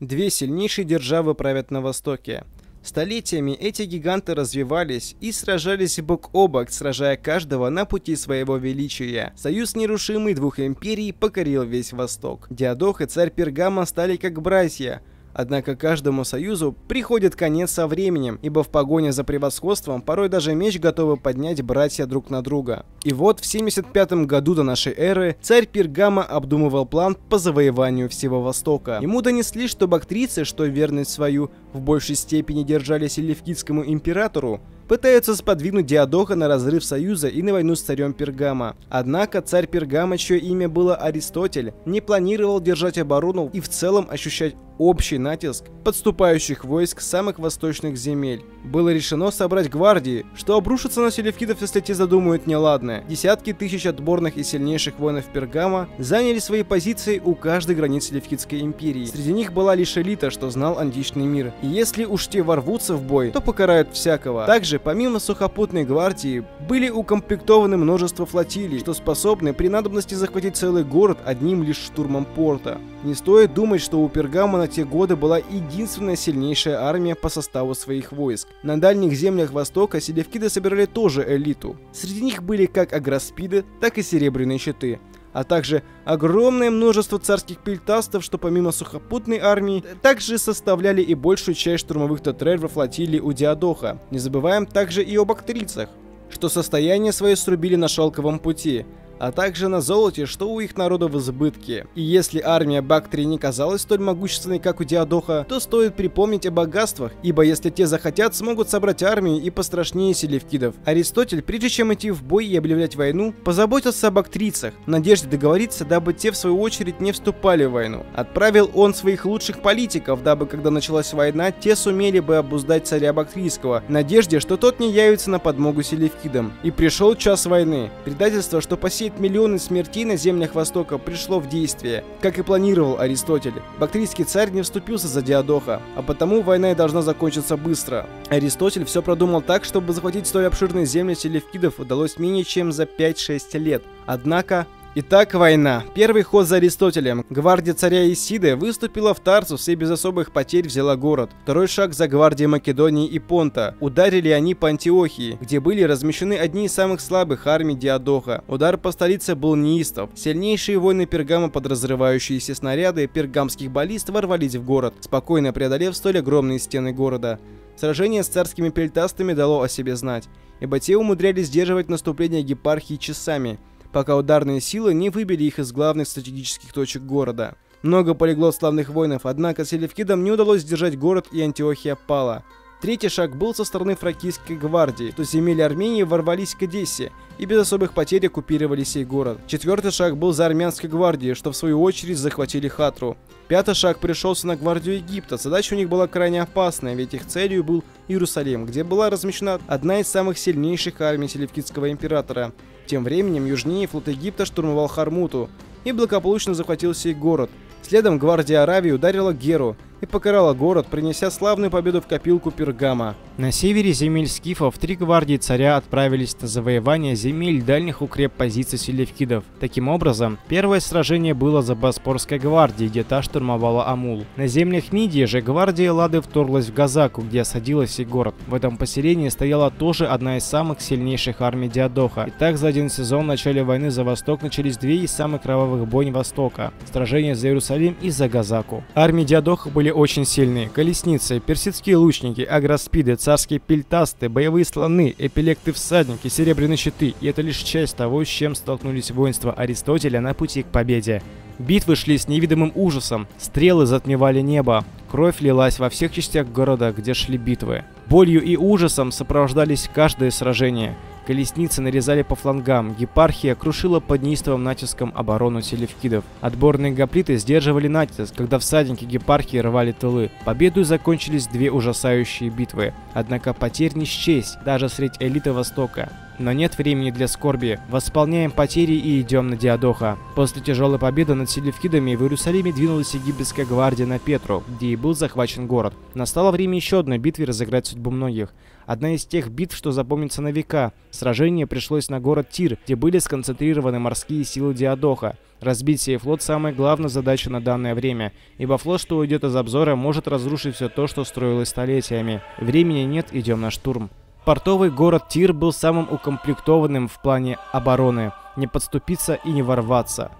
Две сильнейшие державы правят на Востоке. Столетиями эти гиганты развивались и сражались бок о бок, сражая каждого на пути своего величия. Союз нерушимый двух империй покорил весь Восток. Диадох и царь Пергама стали как братья. Однако каждому союзу приходит конец со временем, ибо в погоне за превосходством порой даже меч готовы поднять братья друг на друга. И вот в 75 году до нашей эры царь Пергама обдумывал план по завоеванию всего Востока. Ему донесли, что бактрийцы, что верность свою в большей степени держали селевкидскому императору, пытаются сподвигнуть Диадоха на разрыв союза и на войну с царем Пергама. Однако царь Пергама, чье имя было Аристотель, не планировал держать оборону и в целом ощущать общий натиск подступающих войск с самых восточных земель. Было решено собрать гвардии, что обрушится на селевкидов, если те задумают неладное. Десятки тысяч отборных и сильнейших воинов Пергама заняли свои позиции у каждой границы Селевкидской империи. Среди них была лишь элита, что знал античный мир. И если уж те ворвутся в бой, то покарают всякого. Также помимо сухопутной гвардии были укомплектованы множество флотилий, что способны при надобности захватить целый город одним лишь штурмом порта. Не стоит думать, что у Пергама на те годы была единственная сильнейшая армия по составу своих войск. На дальних землях Востока селевкиды собирали тоже элиту. Среди них были как аграспиды, так и серебряные щиты, а также огромное множество царских пельтастов, что помимо сухопутной армии, также составляли и большую часть штурмовых татрер во флотилии у Диадоха. Не забываем также и о бактрийцах, что состояние свое срубили на шелковом пути, а также на золоте, что у их народа в избытке. И если армия Бактрии не казалась столь могущественной, как у Диадоха, то стоит припомнить о богатствах, ибо если те захотят, смогут собрать армию и пострашнее селевкидов. Аристотель, прежде чем идти в бой и объявлять войну, позаботился о бактрийцах, в надежде договориться, дабы те в свою очередь не вступали в войну. Отправил он своих лучших политиков, дабы когда началась война, те сумели бы обуздать царя Бактрийского, в надежде, что тот не явится на подмогу селевкидам. И пришел час войны. Предательство, что посеяло миллионы смертей на землях Востока, пришло в действие. Как и планировал Аристотель, бактрийский царь не вступился за Диадоха, а потому война и должна закончиться быстро. Аристотель все продумал так, чтобы захватить столь обширные земли селевкидов удалось менее чем за 5-6 лет. Однако... Итак, война. Первый ход за Аристотелем. Гвардия царя Исиды выступила в Тарсус и без особых потерь взяла город. Второй шаг за гвардией Македонии и Понта. Ударили они по Антиохии, где были размещены одни из самых слабых армий Диадоха. Удар по столице был неистов. Сильнейшие воины Пергама, подразрывающиеся снаряды пергамских баллист, ворвались в город, спокойно преодолев столь огромные стены города. Сражение с царскими пельтастами дало о себе знать, ибо те умудрялись сдерживать наступление гепархии часами, пока ударные силы не выбили их из главных стратегических точек города. Много полегло славных воинов, однако селевкидам не удалось сдержать город, и Антиохия пала. Третий шаг был со стороны фракийской гвардии, то земли Армении ворвались к Дессе и без особых потерь оккупировали сей город. Четвертый шаг был за армянской гвардией, что в свою очередь захватили Хатру. Пятый шаг пришелся на гвардию Египта. Задача у них была крайне опасная, ведь их целью был Иерусалим, где была размещена одна из самых сильнейших армий селевкидского императора. Тем временем южнее флот Египта штурмовал Хармуту и благополучно захватил сей город. Следом гвардия Аравии ударила Геру и покарала город, принеся славную победу в копилку Пергама. На севере земель скифов три гвардии царя отправились на завоевание земель дальних укреппозиций селевкидов. Таким образом, первое сражение было за Боспорской гвардией, где та штурмовала Амул. На землях Мидии же гвардия Лады вторглась в Газаку, где осадилась и город. В этом поселении стояла тоже одна из самых сильнейших армий Диадоха. И так за один сезон в начале войны за Восток начались две из самых кровавых бойн Востока – сражение за Иерусалим и за Газаку. Армии Диадоха были очень сильные: колесницы, персидские лучники, аграспиды, царские пельтасты, боевые слоны, эпилекты-всадники, серебряные щиты. И это лишь часть того, с чем столкнулись воинства Аристотеля на пути к победе. Битвы шли с невидимым ужасом, стрелы затмевали небо, кровь лилась во всех частях города, где шли битвы. Болью и ужасом сопровождались каждое сражение. Колесницы нарезали по флангам, гепархия крушила под неистовым натиском оборону селевкидов. Отборные гоплиты сдерживали натиск, когда всадники гепархии рвали тылы. Победой закончились две ужасающие битвы, однако потерь не счесть даже среди элиты Востока. но нет времени для скорби. Восполняем потери и идем на Диадоха. После тяжелой победы над селевкидами в Иерусалиме двинулась египетская гвардия на Петру, где и был захвачен город. Настало время еще одной битвы разыграть судьбу многих. Одна из тех битв, что запомнится на века. Сражение пришлось на город Тир, где были сконцентрированы морские силы Диадоха. Разбить сей флот – самая главная задача на данное время, ибо флот, что уйдет из обзора, может разрушить все то, что строилось столетиями. Времени нет, идем на штурм. Портовый город Тир был самым укомплектованным в плане обороны. Не подступиться и не ворваться.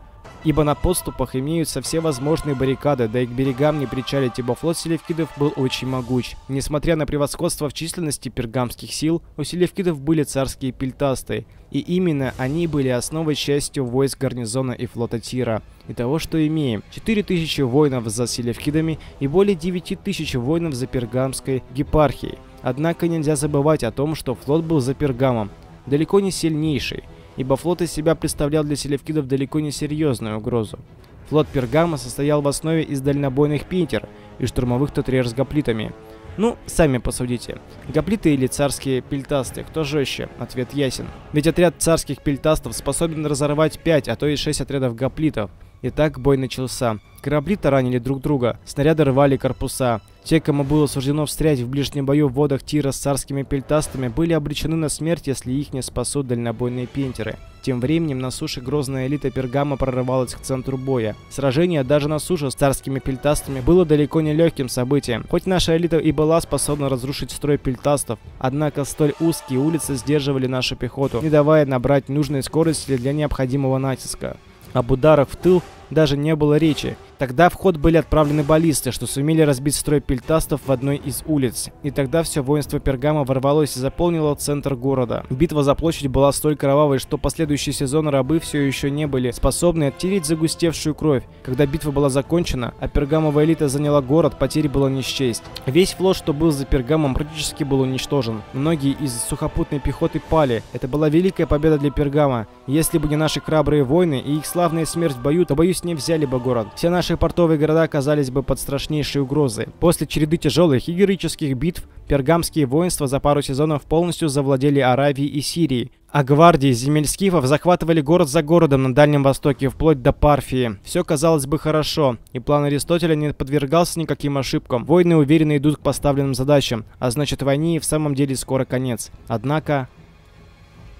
Ибо на подступах имеются все возможные баррикады, да и к берегам не причалить, ибо флот селевкидов был очень могуч. Несмотря на превосходство в численности пергамских сил, у селевкидов были царские пельтасты, и именно они были основой частью войск гарнизона и флота Тира. Итого, что имеем: 4000 воинов за селевкидами и более 9000 воинов за пергамской гепархией. Однако нельзя забывать о том, что флот был за Пергамом далеко не сильнейший, ибо флот из себя представлял для селевкидов далеко не серьезную угрозу. Флот Пергама состоял в основе из дальнобойных пинтер и штурмовых тотрер с гоплитами. Ну, сами посудите. Гоплиты или царские пельтасты, кто жестче? Ответ ясен. Ведь отряд царских пельтастов способен разорвать 5, а то и 6 отрядов гоплитов. Итак, бой начался. Корабли таранили друг друга, снаряды рвали корпуса. Те, кому было суждено встрять в ближнем бою в водах Тира с царскими пельтастами, были обречены на смерть, если их не спасут дальнобойные пинтеры. Тем временем на суше грозная элита Пергама прорывалась к центру боя. Сражение даже на суше с царскими пельтастами было далеко не легким событием. Хоть наша элита и была способна разрушить строй пельтастов, однако столь узкие улицы сдерживали нашу пехоту, не давая набрать нужной скорости для необходимого натиска. Об ударах в тыл даже не было речи. Тогда в ход были отправлены баллисты, что сумели разбить строй пельтастов в одной из улиц. И тогда все воинство Пергама ворвалось и заполнило центр города. Битва за площадь была столь кровавой, что последующий сезон рабы все еще не были способны оттереть загустевшую кровь. Когда битва была закончена, а пергамовая элита заняла город, потерь было не счесть. Весь флот, что был за Пергамом, практически был уничтожен. Многие из сухопутной пехоты пали. Это была великая победа для Пергама. Если бы не наши храбрые воины и их славная смерть в бою, то, боюсь, не взяли бы город. Все наши портовые города оказались бы под страшнейшей угрозой. После череды тяжелых и героических битв пергамские воинства за пару сезонов полностью завладели Аравией и Сирией, а гвардии земель скифов захватывали город за городом на Дальнем Востоке, вплоть до Парфии. Все казалось бы хорошо, и план Аристотеля не подвергался никаким ошибкам. Войны уверенно идут к поставленным задачам, а значит, войне и в самом деле скоро конец. Однако...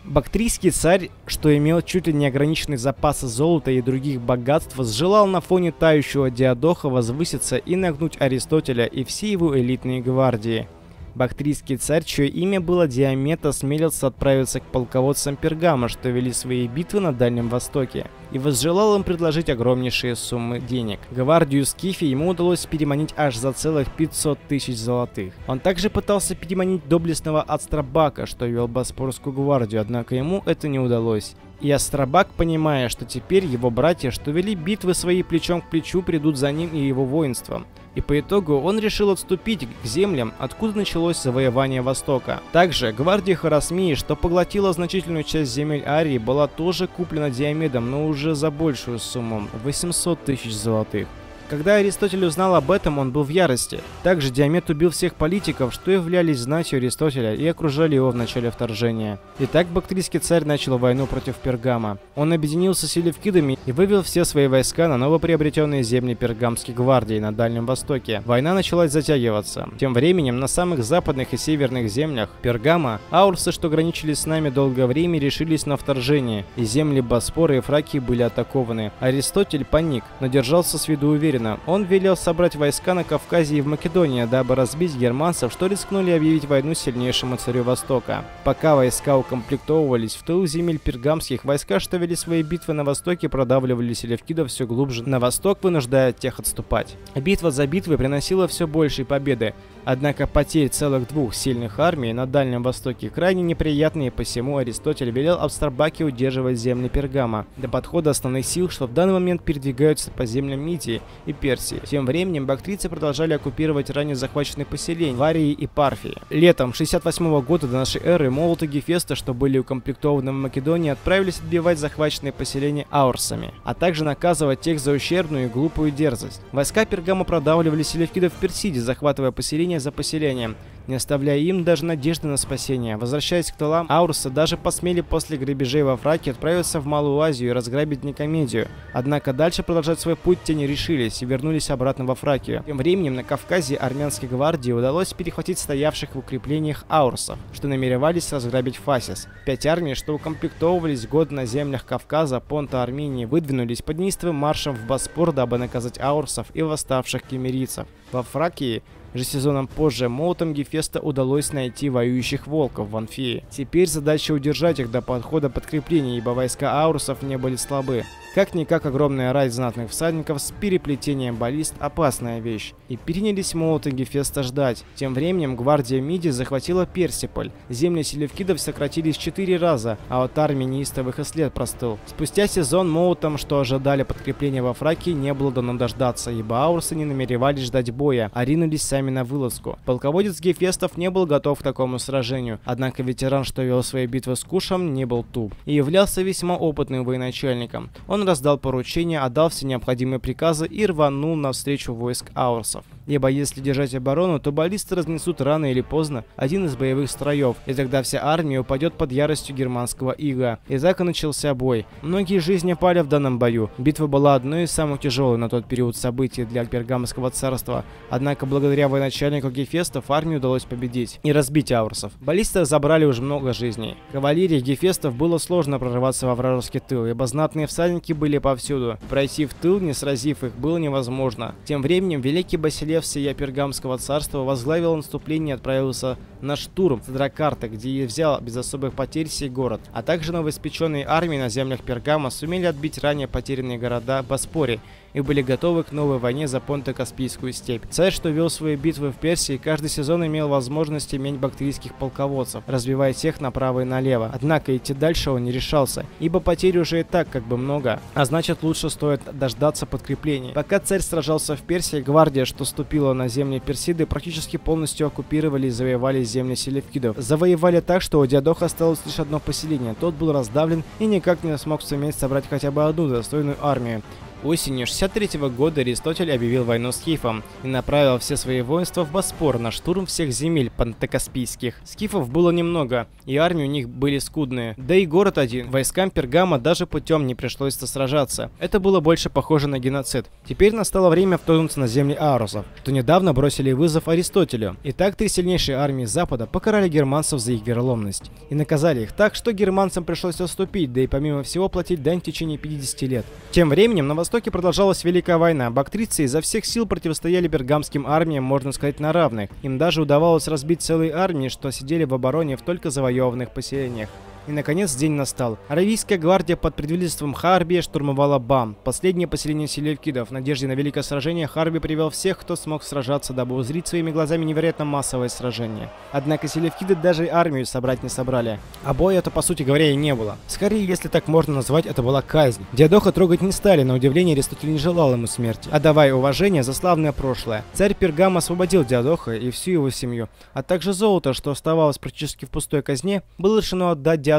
Бактрийский царь, что имел чуть ли не неограниченные запасы золота и других богатств, сжелал на фоне тающего Диадоха возвыситься и нагнуть Аристотеля и все его элитные гвардии. Бактрийский царь, чье имя было Диамета, смелился отправиться к полководцам Пергама, что вели свои битвы на Дальнем Востоке, и возжелал им предложить огромнейшие суммы денег. Гвардию скифи ему удалось переманить аж за целых 500 000 золотых. Он также пытался переманить доблестного Астробака, что вел Боспорскую гвардию, однако ему это не удалось. И Астробак, понимая, что теперь его братья, что вели битвы свои плечом к плечу, придут за ним и его воинством. И по итогу он решил отступить к землям, откуда началось завоевание Востока. Также гвардия Харасмии, что поглотила значительную часть земель Арии, была тоже куплена Диомедом, но уже за большую сумму – 800 000 золотых. Когда Аристотель узнал об этом, он был в ярости. Также Диамет убил всех политиков, что являлись знатью Аристотеля и окружали его в начале вторжения. Итак, бактрийский царь начал войну против Пергама. Он объединился с селевкидами и вывел все свои войска на новоприобретенные земли пергамской гвардии на Дальнем Востоке. Война началась затягиваться. Тем временем на самых западных и северных землях Пергама аурсы, что граничили с нами долгое время, решились на вторжение, и земли Боспора и Фракии были атакованы. Аристотель паник, но держался с виду уверенно. Он велел собрать войска на Кавказе и в Македонии, дабы разбить германцев, что рискнули объявить войну сильнейшему царю Востока. Пока войска укомплектовывались, в тыл земель пергамских войска, что вели свои битвы на Востоке, продавливали селевкидов все глубже на Восток, вынуждая тех отступать. Битва за битвой приносила все большие победы, однако потерь целых двух сильных армий на Дальнем Востоке крайне неприятные, посему Аристотель велел Астробаке удерживать земли Пергама до подхода основных сил, что в данный момент передвигаются по землям Мидии и Персии. Тем временем бактрийцы продолжали оккупировать ранее захваченные поселения в Арии и Парфии. Летом 68 года до нашей эры молоты Гефеста, что были укомплектованы в Македонии, отправились отбивать захваченные поселения аурсами, а также наказывать тех за ущербную и глупую дерзость. Войска Пергама продавливали селевкидов в Персиде, захватывая поселение за поселением. не оставляя им даже надежды на спасение. Возвращаясь к тылам Ауруса, даже посмели после грабежей во Фракии отправиться в Малую Азию и разграбить Никомедию. Однако дальше продолжать свой путь те не решились и вернулись обратно во Фракию. Тем временем на Кавказе армянской гвардии удалось перехватить стоявших в укреплениях аурсов, что намеревались разграбить Фасис. 5 армий, что укомплектовывались годно на землях Кавказа, Понта, Армении, выдвинулись под неистовым маршем в Боспор, дабы наказать аурсов и восставших кемерийцев. Во Фракии же сезоном позже молотом Гефеста удалось найти воюющих волков в Анфии. Теперь задача удержать их до подхода подкреплений, ибо войска аурусов не были слабы. Как-никак огромная рать знатных всадников с переплетением баллист – опасная вещь. И перенялись молоты Гефеста ждать. Тем временем гвардия Миди захватила Персиполь. Земли селевкидов сократились 4 раза, а от армии неистовых и след простыл. Спустя сезон молотам, что ожидали подкрепления во Фракии, не было дано дождаться, ибо аурсы не намеревались ждать боя, а ринулись сами на вылазку. Полководец Гефестов не был готов к такому сражению, однако ветеран, что вел свои битвы с Кушем, не был туп и являлся весьма опытным военачальником. Он раздал поручение, отдал все необходимые приказы и рванул навстречу войск аурсов. Ибо если держать оборону, то баллисты разнесут рано или поздно один из боевых строев, и тогда вся армия упадет под яростью германского ига. И так и начался бой. Многие жизни пали в данном бою. Битва была одной из самых тяжелых на тот период событий для Пергамского царства. Однако благодаря военачальнику Гефестов армии удалось победить и разбить аурсов. Баллисты забрали уже много жизней. Кавалерии Гефестов было сложно прорываться во вражеский тыл, ибо знатные всадники были повсюду. Пройти в тыл, не сразив их, было невозможно. Тем временем великий Басилев всея Пергамского царства возглавил наступление и отправился на штурм Садракарта, где и взял без особых потерь сей город. А также новоиспеченные армии на землях Пергама сумели отбить ранее потерянные города Боспоре и были готовы к новой войне за Понто-Каспийскую степь. Царь, что вел свои битвы в Персии, каждый сезон имел возможность иметь бактрийских полководцев, разбивая тех направо и налево. Однако идти дальше он не решался, ибо потерь уже и так как бы много, а значит лучше стоит дождаться подкреплений. Пока царь сражался в Персии, гвардия, что ступила на земли Персиды, практически полностью оккупировали и завоевали земли селевкидов. Завоевали так, что у Диадоха осталось лишь одно поселение. Тот был раздавлен и никак не смог суметь собрать хотя бы одну достойную армию. Осенью 63-го года Аристотель объявил войну скифам и направил все свои воинства в Боспор на штурм всех земель пантокаспийских. Скифов было немного, и армии у них были скудные. Да и город один. Войскам Пергама даже путем не пришлось сражаться. Это было больше похоже на геноцид. Теперь настало время вторгнуться на земли аурусов, что недавно бросили вызов Аристотелю. Итак, 3 сильнейшие армии Запада покарали германцев за их вероломность и наказали их так, что германцам пришлось отступить, да и помимо всего платить дань в течение 50 лет. Тем временем на Востоке продолжалась Великая война. Бактрийцы изо всех сил противостояли пергамским армиям, можно сказать, на равных. Им даже удавалось разбить целые армии, что сидели в обороне в только завоеванных поселениях. И наконец день настал. Аравийская гвардия под предводительством Харби штурмовала Бам, последнее поселение селевкидов. В надежде на великое сражение Харби привел всех, кто смог сражаться, дабы узрить своими глазами невероятно массовое сражение. Однако селевкиды даже армию собрать не собрали. А боя это, по сути говоря, и не было. Скорее, если так можно назвать, это была казнь. Диадоха трогать не стали, на удивление Аристотель не желал ему смерти, отдавая уважение за славное прошлое. Царь Пергам освободил Диадоха и всю его семью, а также золото, что оставалось практически в пустой казне, было решено отдать Диадоху.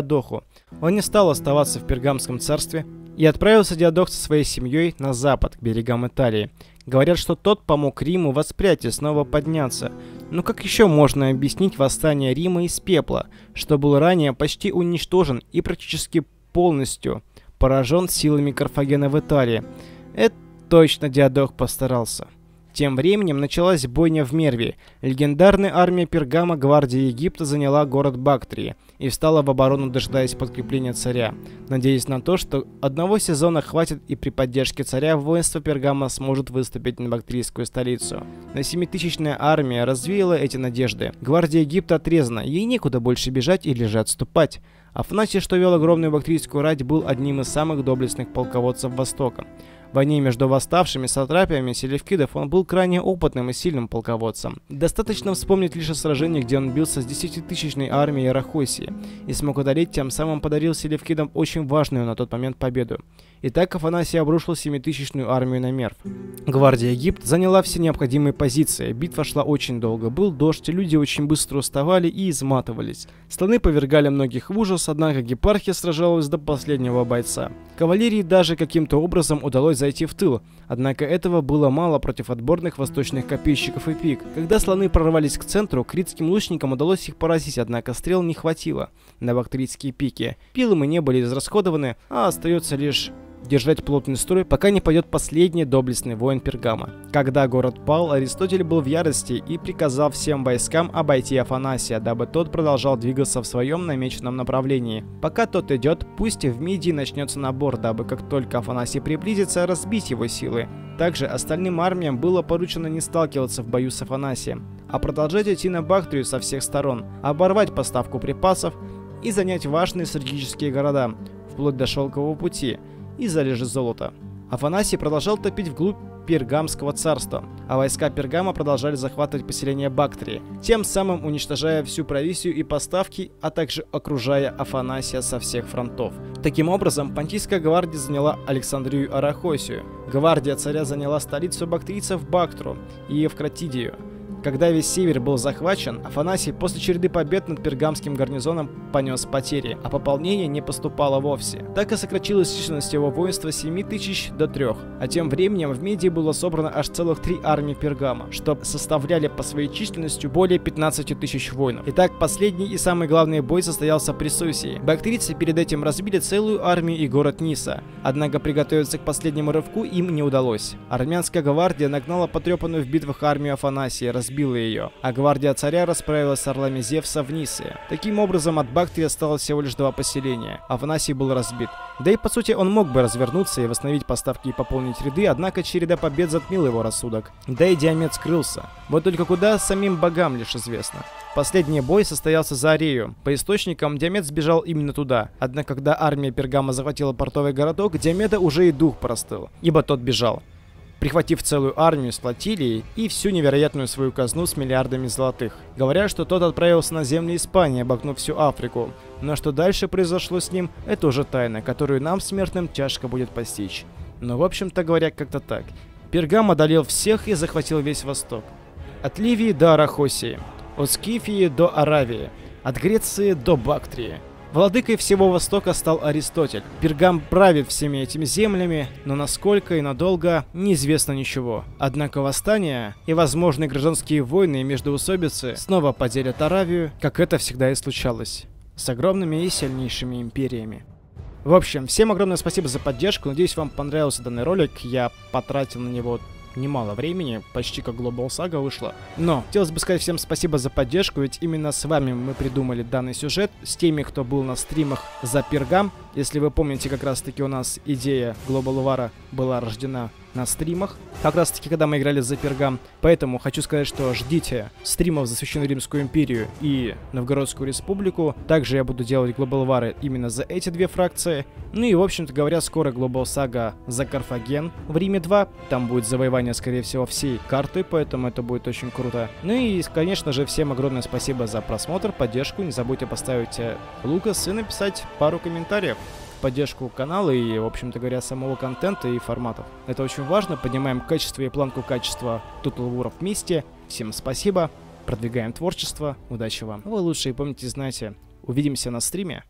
Он не стал оставаться в Пергамском царстве и отправился Диадох со своей семьей на запад, к берегам Италии. Говорят, что тот помог Риму воспрять и снова подняться. Но как еще можно объяснить восстание Рима из пепла, что был ранее почти уничтожен и практически полностью поражен силами Карфагена в Италии? Это точно Диадох постарался. Тем временем началась бойня в Мерве. Легендарная армия Пергама гвардии Египта заняла город Бактрии и встала в оборону, дожидаясь подкрепления царя, надеясь на то, что одного сезона хватит и при поддержке царя воинство Пергама сможет выступить на бактрийскую столицу. Но 7-тысячная армия развеяла эти надежды. Гвардия Египта отрезана, ей некуда больше бежать или же отступать. Афанасий, что вел огромную бактрийскую рать, был одним из самых доблестных полководцев Востока. В войне между восставшими сатрапиями селевкидов он был крайне опытным и сильным полководцем. Достаточно вспомнить лишь о сражении, где он бился с 10-тысячной армией Рахосии и смог удалить, тем самым подарил селевкидам очень важную на тот момент победу. Итак, Афанасий обрушил 7-тысячную армию на Мерв. Гвардия Египта заняла все необходимые позиции. Битва шла очень долго, был дождь, люди очень быстро уставали и изматывались. Слоны повергали многих в ужас, однако гепархия сражалась до последнего бойца. Кавалерии даже каким-то образом удалось пришлось зайти в тыл. Однако этого было мало против отборных восточных копейщиков и пик. Когда слоны прорвались к центру, критским лучникам удалось их поразить, однако стрел не хватило на бактрийские пики. Пилы мы не были израсходованы, а остается лишь держать плотный строй, пока не пойдет последний доблестный воин Пергама. Когда город пал, Аристотель был в ярости и приказал всем войскам обойти Афанасия, дабы тот продолжал двигаться в своем намеченном направлении. Пока тот идет, пусть в Мидии начнется набор, дабы как только Афанасий приблизится, разбить его силы. Также остальным армиям было поручено не сталкиваться в бою с Афанасием, а продолжать идти на Бактрию со всех сторон, оборвать поставку припасов и занять важные стратегические города, вплоть до Шелкового пути и залежи золота. Афанасий продолжал топить вглубь Пергамского царства, а войска Пергама продолжали захватывать поселение Бактрии, тем самым уничтожая всю провизию и поставки, а также окружая Афанасия со всех фронтов. Таким образом, Понтийская гвардия заняла Александрию Арахосию, гвардия царя заняла столицу бактрийцев Бактру и Евкратидию. Когда весь север был захвачен, Афанасий после череды побед над пергамским гарнизоном понес потери, а пополнение не поступало вовсе. Так и сократилась численность его воинства с 7 тысяч до 3. А тем временем в Мидии было собрано аж целых 3 армии Пергама, что составляли по своей численностью более 15 тысяч воинов. Итак, последний и самый главный бой состоялся при Сусии. Бактрийцы перед этим разбили целую армию и город Ниса. Однако приготовиться к последнему рывку им не удалось. Армянская гвардия нагнала потрепанную в битвах армию Афанасия, разбила ее, а гвардия царя расправилась с орлами Зевса в Нисе. Таким образом, от Бактрии осталось всего лишь 2 поселения. Афанасий был разбит. Да и по сути он мог бы развернуться и восстановить поставки и пополнить ряды, однако череда побед затмила его рассудок. Да и Диамет скрылся. Вот только куда, самим богам лишь известно. Последний бой состоялся за Арею. По источникам, Диамет сбежал именно туда. Однако, когда армия Пергама захватила портовый городок, Диамета уже и дух простыл, ибо тот бежал, прихватив целую армию с флотилией и всю невероятную свою казну с миллиардами золотых. Говорят, что тот отправился на земли Испании, обогнув всю Африку. Но что дальше произошло с ним, это уже тайна, которую нам, смертным, тяжко будет постичь. Но в общем-то говоря, как-то так. Пергам одолел всех и захватил весь Восток. От Ливии до Арахосии, от Скифии до Аравии, от Греции до Бактрии. Владыкой всего Востока стал Аристотель. Пергам правит всеми этими землями, но насколько и надолго неизвестно ничего. Однако восстания и возможные гражданские войны и междоусобицы снова поделят Аравию, как это всегда и случалось, с огромными и сильнейшими империями. В общем, всем огромное спасибо за поддержку, надеюсь, вам понравился данный ролик, я потратил на него немало времени, почти как Global Saga вышла. Но хотелось бы сказать всем спасибо за поддержку, ведь именно с вами мы придумали данный сюжет, с теми, кто был на стримах за Пергам. Если вы помните, как раз таки у нас идея Global War была рождена на стримах, как раз таки когда мы играли за Пергам. Поэтому хочу сказать, что ждите стримов за Священную Римскую империю и Новгородскую республику. Также я буду делать Global War именно за эти 2 фракции. Ну и в общем-то говоря, скоро Global Saga за Карфаген в Риме 2. Там будет завоевание, скорее всего, всей карты, поэтому это будет очень круто. Ну и, конечно же, всем огромное спасибо за просмотр, поддержку. Не забудьте поставить лукас и написать пару комментариев в поддержку канала и, в общем-то говоря, самого контента и форматов. Это очень важно. Поднимаем качество и планку качества Total War вместе. Всем спасибо. Продвигаем творчество. Удачи вам. Вы лучшие, помните, знаете. Увидимся на стриме.